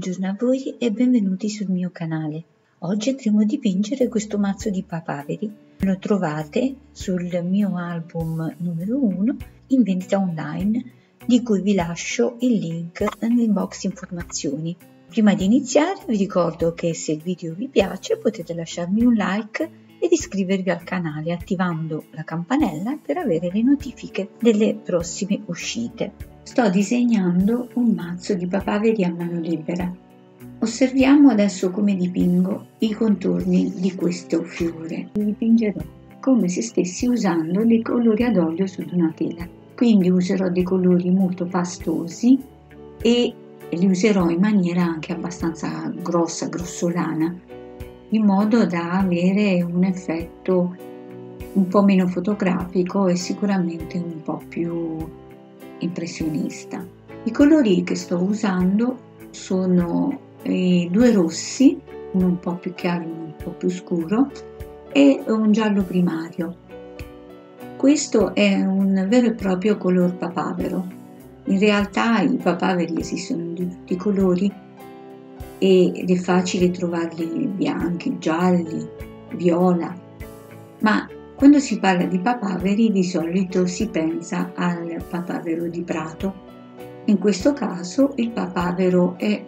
Buongiorno a voi e benvenuti sul mio canale. Oggi andremo a dipingere questo mazzo di papaveri. Lo trovate sul mio album numero 1 in vendita online, di cui vi lascio il link nel box informazioni. Prima di iniziare vi ricordo che se il video vi piace potete lasciarmi un like ed iscrivervi al canale attivando la campanella per avere le notifiche delle prossime uscite. Sto disegnando un mazzo di papaveri a mano libera. Osserviamo adesso come dipingo i contorni di questo fiore. Li dipingerò come se stessi usando dei colori ad olio su una tela. Quindi userò dei colori molto pastosi e li userò in maniera anche abbastanza grossolana, in modo da avere un effetto un po' meno fotografico e sicuramente un po' più impressionista. I colori che sto usando sono due rossi, uno un po' più chiaro e uno un po' più scuro, e un giallo primario. Questo è un vero e proprio color papavero. In realtà i papaveri esistono di tutti i colori ed è facile trovarli bianchi, gialli, viola, ma quando si parla di papaveri di solito si pensa al papavero di prato. In questo caso il papavero è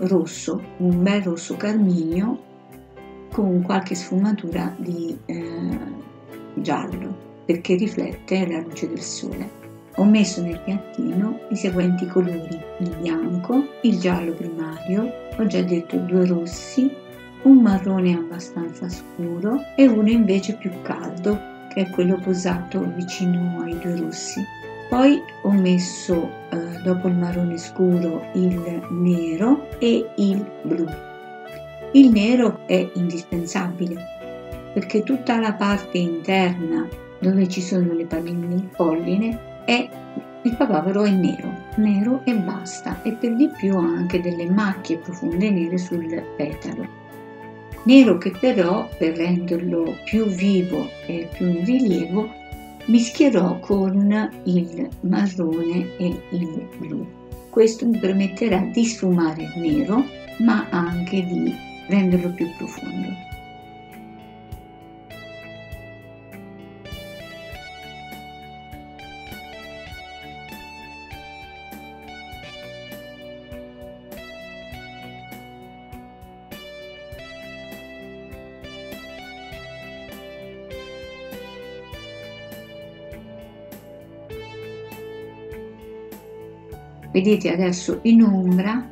rosso, un bel rosso carminio con qualche sfumatura di giallo, perché riflette la luce del sole. Ho messo nel piattino i seguenti colori: il bianco, il giallo primario, ho già detto due rossi, un marrone abbastanza scuro e uno invece più caldo, che è quello posato vicino ai due rossi. Poi ho messo dopo il marrone scuro il nero e il blu. Il nero è indispensabile perché tutta la parte interna dove ci sono le palline, il polline, il papavero è nero e basta, e per di più ha anche delle macchie profonde nere sul petalo. Nero che però, per renderlo più vivo e più in rilievo, mischierò con il marrone e il blu. Questo mi permetterà di sfumare il nero, ma anche di renderlo più profondo. Vedete adesso in ombra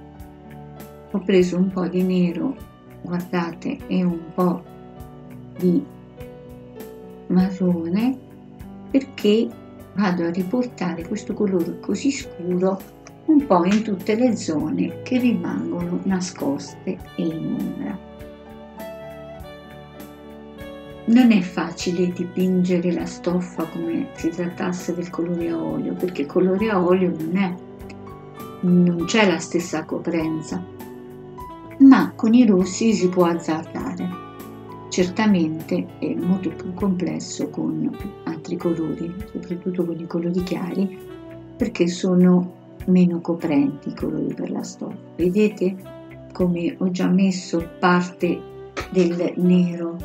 ho preso un po' di nero, guardate, e un po' di marrone, perché vado a riportare questo colore così scuro un po' in tutte le zone che rimangono nascoste e in ombra. Non è facile dipingere la stoffa come se trattasse del colore a olio, perché il colore a olio non c'è la stessa coprenza, ma con i rossi si può azzardare. Certamente è molto più complesso con altri colori, soprattutto con i colori chiari, perché sono meno coprenti i colori per la stoffa. Vedete come ho già messo parte del nero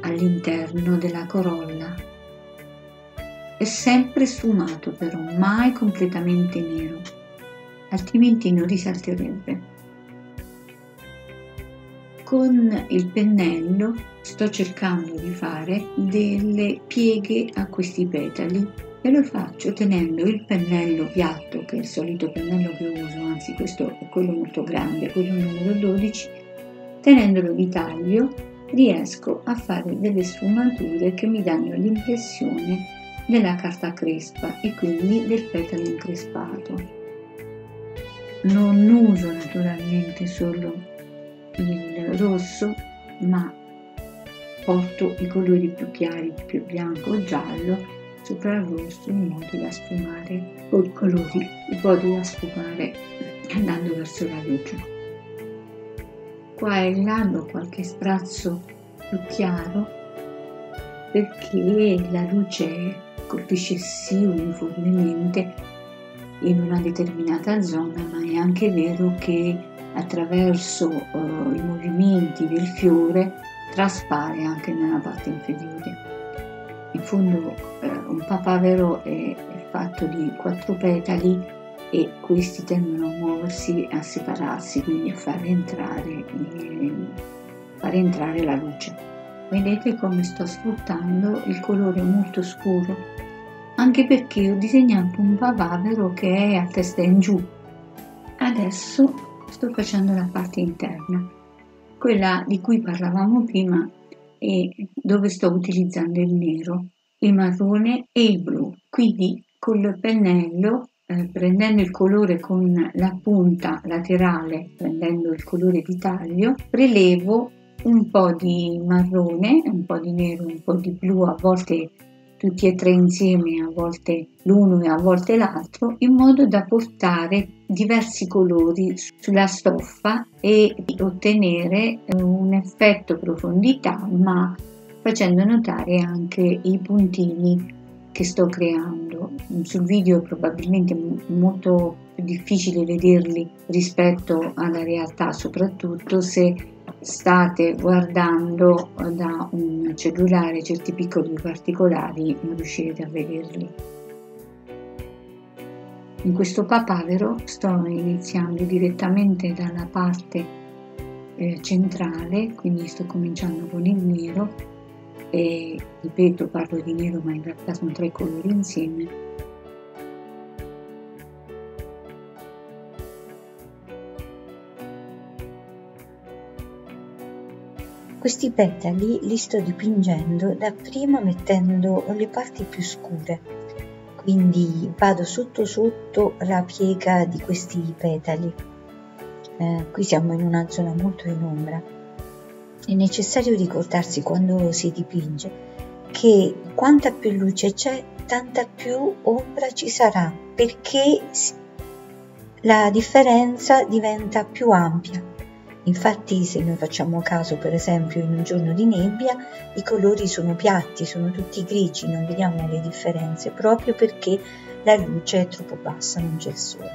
all'interno della corolla. È sempre sfumato però, mai completamente nero, altrimenti non risalterebbe. Con il pennello sto cercando di fare delle pieghe a questi petali e lo faccio tenendo il pennello piatto, che è il solito pennello che uso, anzi questo è quello molto grande, quello numero 12, tenendolo di taglio riesco a fare delle sfumature che mi danno l'impressione della carta crespa e quindi del petalo increspato. Non uso naturalmente solo il rosso, ma porto i colori più chiari, più bianco o giallo, sopra il rosso in modo da sfumare, o i colori in modo da sfumare andando verso la luce. Qua e là ho qualche sprazzo più chiaro perché la luce colpisce sì uniformemente in una determinata zona, ma è anche vero che attraverso i movimenti del fiore traspare anche nella parte inferiore. In fondo un papavero è fatto di 4 petali e questi tendono a muoversi, a separarsi, quindi a far entrare la luce. Vedete come sto sfruttando il colore molto scuro, anche perché ho disegnato un papavero che è a testa in giù. Adesso sto facendo la parte interna, quella di cui parlavamo prima, e dove sto utilizzando il nero, il marrone e il blu. Quindi col pennello, prendendo il colore con la punta laterale, prendendo il colore di taglio, prelevo un po' di marrone, un po' di nero, un po' di blu, a volte tutti e tre insieme, a volte l'uno e a volte l'altro, in modo da portare diversi colori sulla stoffa e ottenere un effetto profondità, ma facendo notare anche i puntini che sto creando. Sul video probabilmente è molto difficile vederli rispetto alla realtà, soprattutto se state guardando da un cellulare, certi piccoli particolari non riuscirete a vederli. In questo papavero sto iniziando direttamente dalla parte centrale, quindi sto cominciando con il nero e, ripeto, parlo di nero ma in realtà sono 3 colori insieme. Questi petali li sto dipingendo dapprima mettendo le parti più scure, quindi vado sotto sotto la piega di questi petali. Qui siamo in una zona molto in ombra. È necessario ricordarsi quando si dipinge che quanta più luce c'è, tanta più ombra ci sarà, perché la differenza diventa più ampia. Infatti, se noi facciamo caso, per esempio, in un giorno di nebbia, i colori sono piatti, sono tutti grigi, non vediamo le differenze proprio perché la luce è troppo bassa, non c'è il sole.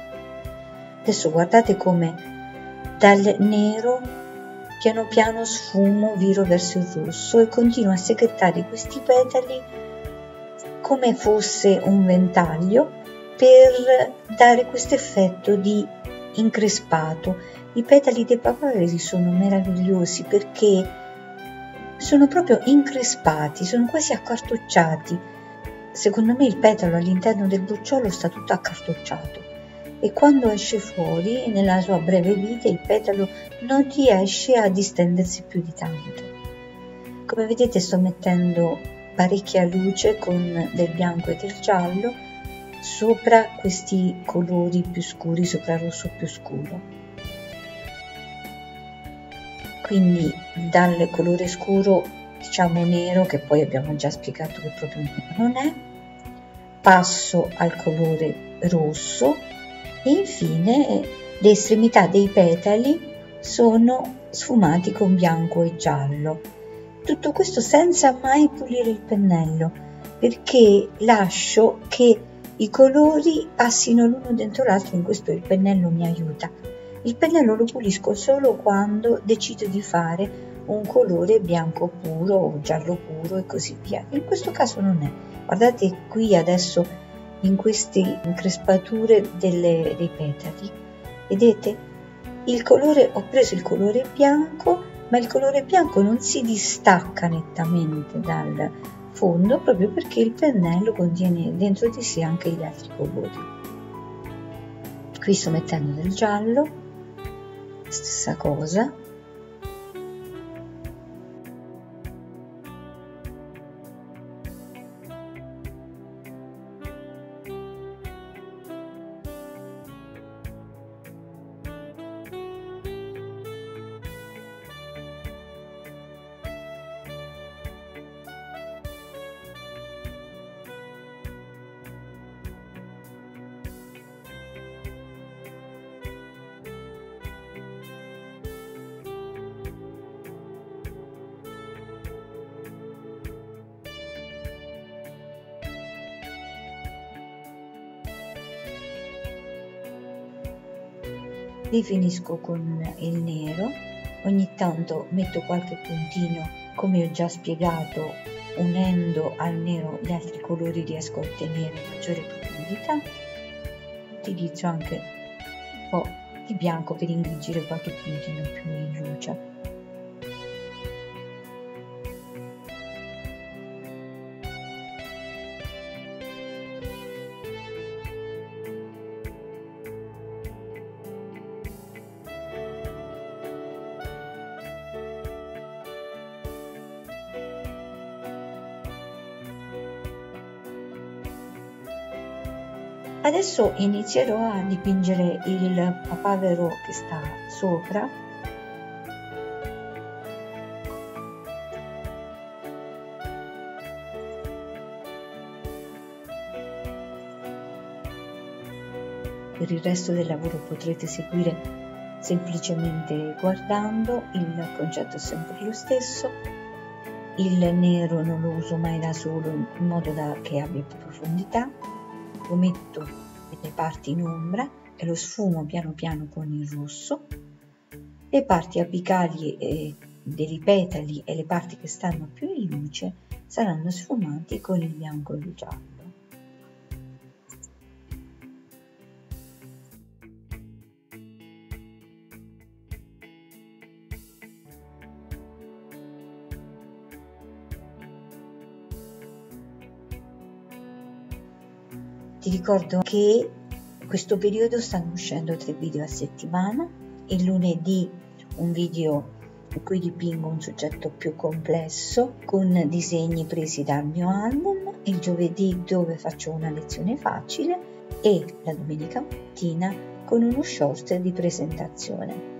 Adesso guardate come dal nero piano piano sfumo, viro verso il rosso e continuo a seghettare questi petali come fosse un ventaglio per dare questo effetto di increspato. I petali dei papaveri sono meravigliosi perché sono proprio increspati, sono quasi accartocciati. Secondo me il petalo all'interno del bocciolo sta tutto accartocciato e quando esce fuori nella sua breve vita il petalo non riesce a distendersi più di tanto. Come vedete sto mettendo parecchia luce con del bianco e del giallo sopra questi colori più scuri, sopra il rosso più scuro. Quindi dal colore scuro, diciamo nero, che poi abbiamo già spiegato che proprio non è, passo al colore rosso e infine le estremità dei petali sono sfumati con bianco e giallo. Tutto questo senza mai pulire il pennello, perché lascio che i colori passino l'uno dentro l'altro, in questo il pennello mi aiuta. Il pennello lo pulisco solo quando decido di fare un colore bianco puro o giallo puro e così via. In questo caso non è. Guardate qui adesso in queste increspature dei petali. Vedete? Ho preso il colore bianco, ma il colore bianco non si distacca nettamente dal fondo proprio perché il pennello contiene dentro di sé anche gli altri colori. Qui sto mettendo del giallo. Stessa cosa, li finisco con il nero, ogni tanto metto qualche puntino come ho già spiegato, unendo al nero gli altri colori riesco a ottenere maggiore profondità, utilizzo anche un po' di bianco per ingrigire qualche puntino più in luce. Adesso inizierò a dipingere il papavero che sta sopra, per il resto del lavoro potrete seguire semplicemente guardando, il concetto è sempre lo stesso, il nero non lo uso mai da solo in modo da che abbia più profondità, lo metto nelle parti in ombra e lo sfumo piano piano con il rosso, le parti apicali dei petali e le parti che stanno più in luce saranno sfumati con il bianco e il giallo. Ti ricordo che in questo periodo stanno uscendo 3 video a settimana, il lunedì un video in cui dipingo un soggetto più complesso con disegni presi dal mio album, il giovedì dove faccio una lezione facile e la domenica mattina con uno short di presentazione.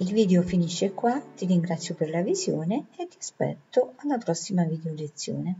Il video finisce qua, ti ringrazio per la visione e ti aspetto alla prossima video lezione.